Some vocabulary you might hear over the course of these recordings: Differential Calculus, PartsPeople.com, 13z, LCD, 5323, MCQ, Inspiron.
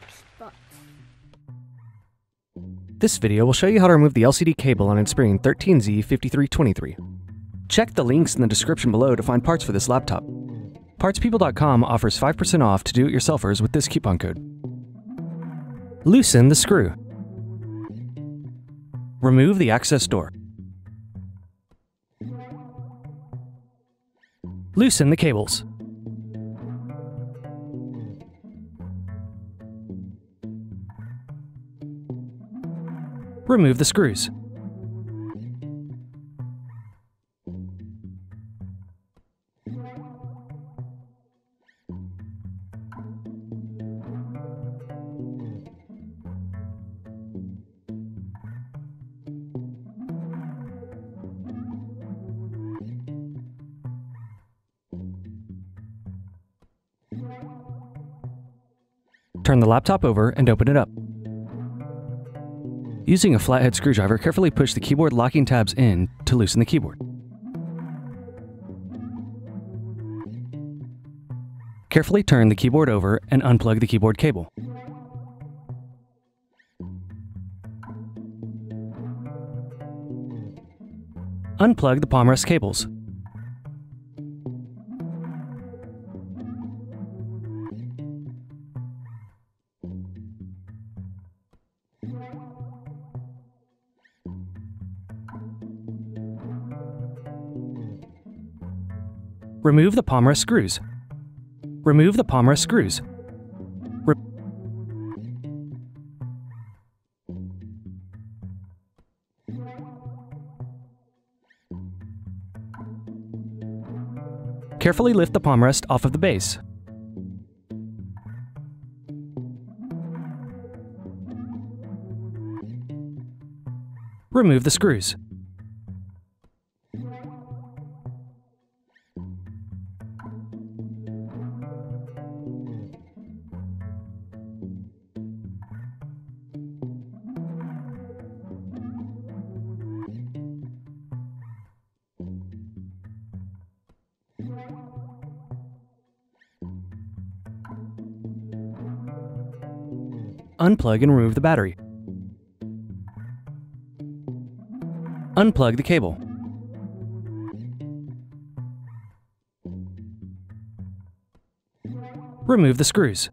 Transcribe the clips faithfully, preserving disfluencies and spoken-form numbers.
spots. This video will show you how to remove the L C D cable on Inspiron thirteen Z fifty-three twenty-three. Check the links in the description below to find parts for this laptop. Parts People dot com offers five percent off to do-it-yourselfers with this coupon code. Loosen the screw. Remove the access door. Loosen the cables. Remove the screws. Turn the laptop over and open it up. Using a flathead screwdriver, carefully push the keyboard locking tabs in to loosen the keyboard. Carefully turn the keyboard over and unplug the keyboard cable. Unplug the palm rest cables. Remove the palm rest screws. Remove the palm rest screws. Re- Carefully lift the palm rest off of the base. Remove the screws. Unplug and remove the battery. Unplug the cable. Remove the screws.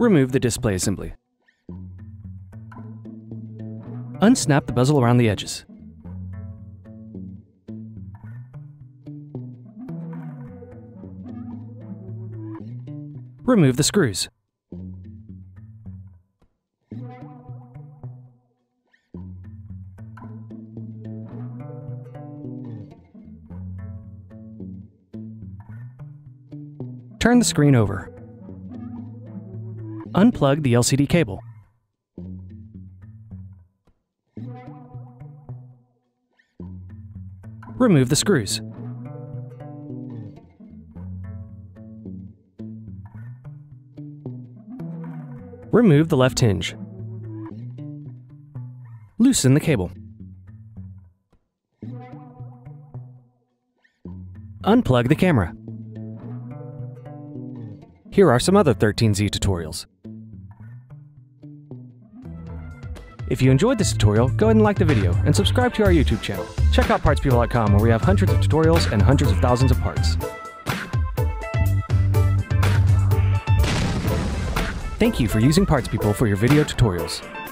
Remove the display assembly. Unsnap the bezel around the edges. Remove the screws. Turn the screen over. Unplug the L C D cable. Remove the screws. Remove the left hinge. Loosen the cable. Unplug the camera. Here are some other thirteen Z tutorials. If you enjoyed this tutorial, go ahead and like the video and subscribe to our YouTube channel. Check out Parts People dot com where we have hundreds of tutorials and hundreds of thousands of parts. Thank you for using PartsPeople for your video tutorials.